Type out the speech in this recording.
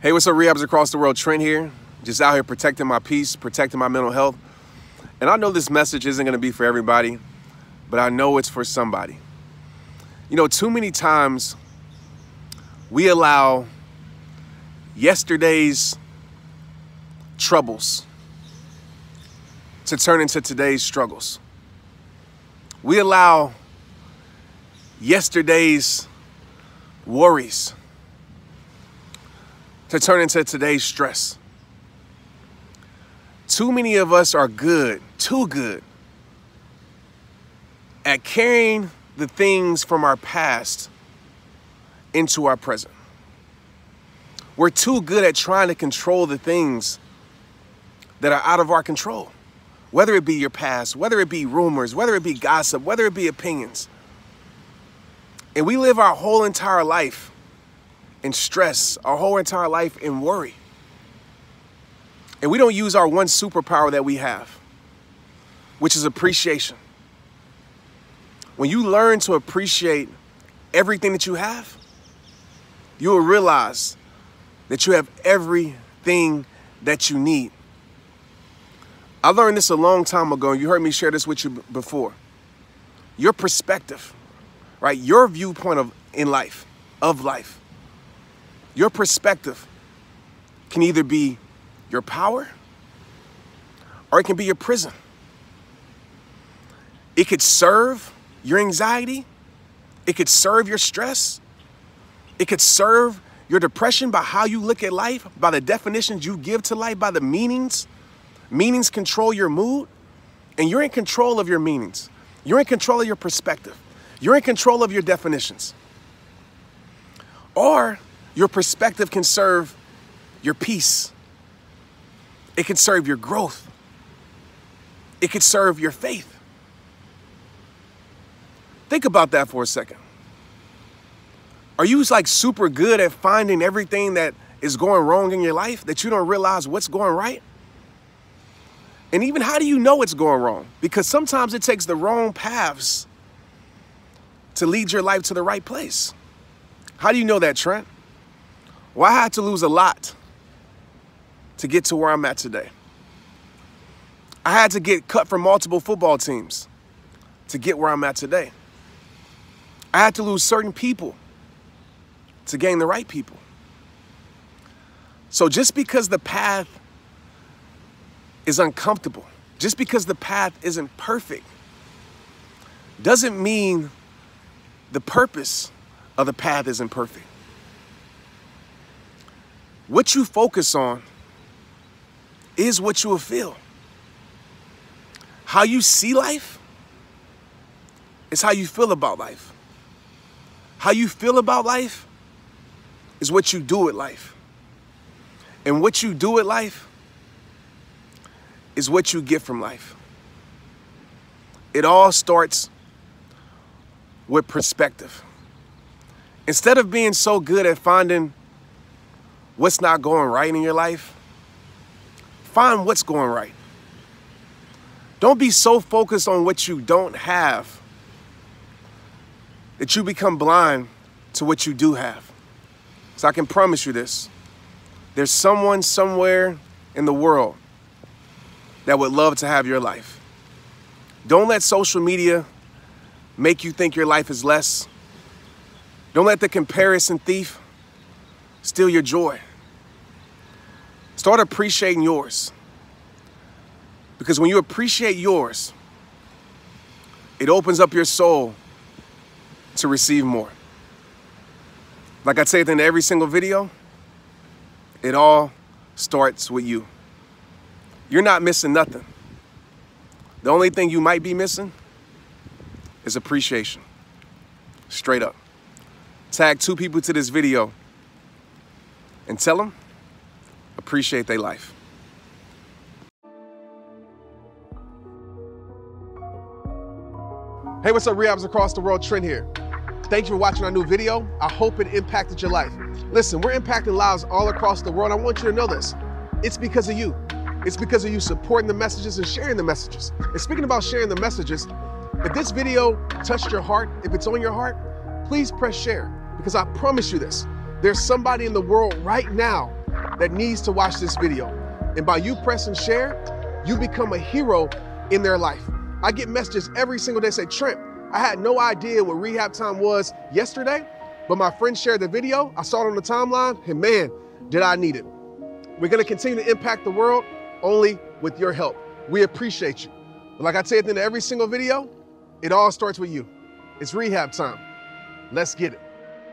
Hey, what's up, Rehabs Across the World? Trent here, just out here protecting my peace, protecting my mental health. And I know this message isn't gonna be for everybody, but I know it's for somebody. You know, too many times we allow yesterday's troubles to turn into today's struggles. We allow yesterday's worries to turn into today's stress. Too many of us are good, too good, at carrying the things from our past into our present. We're too good at trying to control the things that are out of our control, whether it be your past, whether it be rumors, whether it be gossip, whether it be opinions. And we live our whole entire life in stress, our whole entire life in worry. And we don't use our one superpower that we have, which is appreciation. When you learn to appreciate everything that you have, you will realize that you have everything that you need. I learned this a long time ago, and you heard me share this with you before. Your perspective, right? Your viewpoint of life. Your perspective can either be your power or it can be your prison. It could serve your anxiety. It could serve your stress. It could serve your depression by how you look at life, by the definitions you give to life, by the meanings. Meanings control your mood, and you're in control of your meanings. You're in control of your perspective. You're in control of your definitions. Or your perspective can serve your peace. It can serve your growth. It can serve your faith. Think about that for a second. Are you like super good at finding everything that is going wrong in your life that you don't realize what's going right? And even how do you know it's going wrong? Because sometimes it takes the wrong paths to lead your life to the right place. How do you know that, Trent? Well, I had to lose a lot to get to where I'm at today. I had to get cut from multiple football teams to get where I'm at today. I had to lose certain people to gain the right people. So just because the path is uncomfortable, just because the path isn't perfect, doesn't mean the purpose of the path isn't perfect. What you focus on is what you will feel. How you see life is how you feel about life. How you feel about life is what you do with life. And what you do with life is what you get from life. It all starts with perspective. Instead of being so good at finding what's not going right in your life, find what's going right. Don't be so focused on what you don't have that you become blind to what you do have. So I can promise you this. There's someone somewhere in the world that would love to have your life. Don't let social media make you think your life is less. Don't let the comparison thief steal your joy. Start appreciating yours, because when you appreciate yours, it opens up your soul to receive more. Like I say in every single video, it all starts with you. You're not missing nothing. The only thing you might be missing is appreciation. Straight up. Tag 2 people to this video and tell them, appreciate their life. Hey, what's up, Rehabs Across the World? Trent here. Thank you for watching our new video. I hope it impacted your life. Listen, we're impacting lives all across the world. I want you to know this. It's because of you. It's because of you supporting the messages and sharing the messages. And speaking about sharing the messages, if this video touched your heart, if it's on your heart, please press share, because I promise you this. There's somebody in the world right now that needs to watch this video. And by you pressing share, you become a hero in their life. I get messages every single day say, Trent, I had no idea what rehab time was yesterday, but my friend shared the video, I saw it on the timeline, and man, did I need it. We're gonna continue to impact the world only with your help. We appreciate you. But like I say at the end of every single video, it all starts with you. It's rehab time. Let's get it.